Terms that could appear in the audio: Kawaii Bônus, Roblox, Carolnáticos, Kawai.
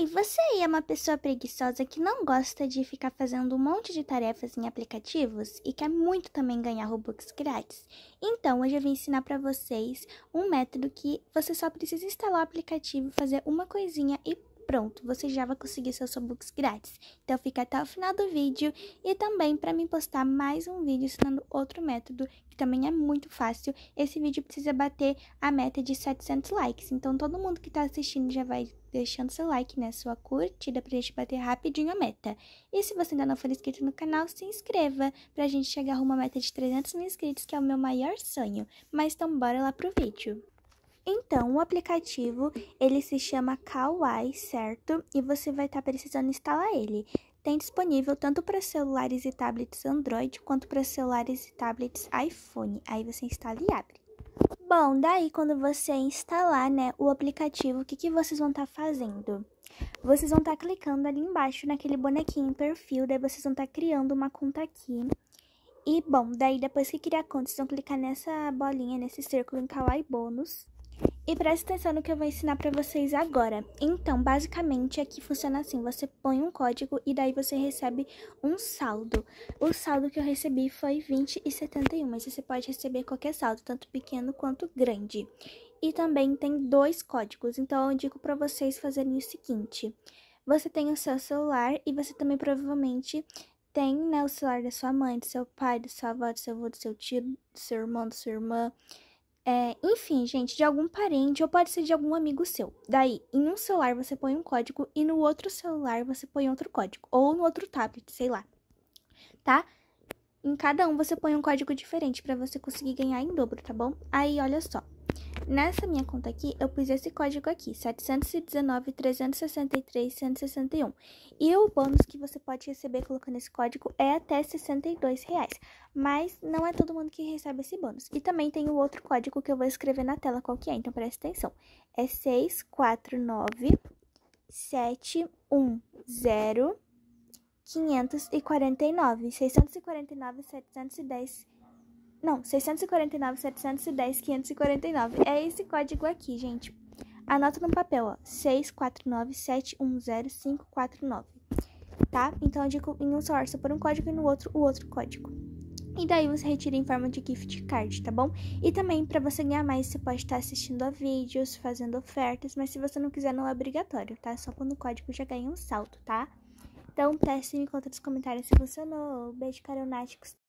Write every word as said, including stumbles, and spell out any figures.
Oi, você aí é uma pessoa preguiçosa que não gosta de ficar fazendo um monte de tarefas em aplicativos e quer muito também ganhar Robux grátis? Então, hoje eu vim ensinar pra vocês um método que você só precisa instalar o aplicativo, fazer uma coisinha e pronto, você já vai conseguir seus Robux grátis. Então fica até o final do vídeo e também para mim postar mais um vídeo ensinando outro método, que também é muito fácil. Esse vídeo precisa bater a meta de setecentos likes, então todo mundo que tá assistindo já vai deixando seu like, né, sua curtida, pra gente bater rapidinho a meta. E se você ainda não for inscrito no canal, se inscreva pra gente chegar a uma meta de trezentos mil inscritos, que é o meu maior sonho. Mas então bora lá pro vídeo. Então, o aplicativo, ele se chama Kawai, certo? E você vai estar tá precisando instalar ele. Tem disponível tanto para celulares e tablets Android, quanto para celulares e tablets iPhone. Aí você instala e abre. Bom, daí quando você instalar, né, o aplicativo, o que, que vocês vão estar tá fazendo? Vocês vão estar tá clicando ali embaixo naquele bonequinho em perfil, daí vocês vão estar tá criando uma conta aqui. E, bom, daí depois que criar a conta, vocês vão clicar nessa bolinha, nesse círculo em Kawaii Bônus. E presta atenção no que eu vou ensinar pra vocês agora. Então, basicamente, aqui funciona assim. Você põe um código e daí você recebe um saldo. O saldo que eu recebi foi vinte e setenta e um, mas você pode receber qualquer saldo, tanto pequeno quanto grande. E também tem dois códigos, então eu indico pra vocês fazerem o seguinte. Você tem o seu celular e você também provavelmente tem, né, o celular da sua mãe, do seu pai, da sua avó, do seu avô, do seu tio, do seu irmão, da sua irmã. É, enfim, gente, de algum parente ou pode ser de algum amigo seu. Daí, em um celular você põe um código e no outro celular você põe outro código. Ou no outro tablet, sei lá, tá? Em cada um você põe um código diferente pra você conseguir ganhar em dobro, tá bom? Aí, olha só. Nessa minha conta aqui, eu pus esse código aqui, setecentos e dezenove, trezentos e sessenta e três, cento e sessenta e um. E o bônus que você pode receber colocando esse código é até sessenta e dois reais. Mas não é todo mundo que recebe esse bônus. E também tem o outro código que eu vou escrever na tela qual que é, então presta atenção. É seis quatro nove, sete um zero, cinco quatro nove, seiscentos e quarenta e nove, setecentos e dez reais. Não, seiscentos e quarenta e nove, setecentos e dez, quinhentos e quarenta e nove. É esse código aqui, gente. Anota no papel, ó. seis quatro nove, sete um zero, cinco quatro nove. Tá? Então, eu digo em um celular, você põe um código e no outro, o outro código. E daí, você retira em forma de gift card, tá bom? E também, pra você ganhar mais, você pode estar assistindo a vídeos, fazendo ofertas. Mas se você não quiser, não é obrigatório, tá? Só quando o código já ganha um salto, tá? Então, teste e me conta nos comentários se funcionou. Beijo, Carolnáticos.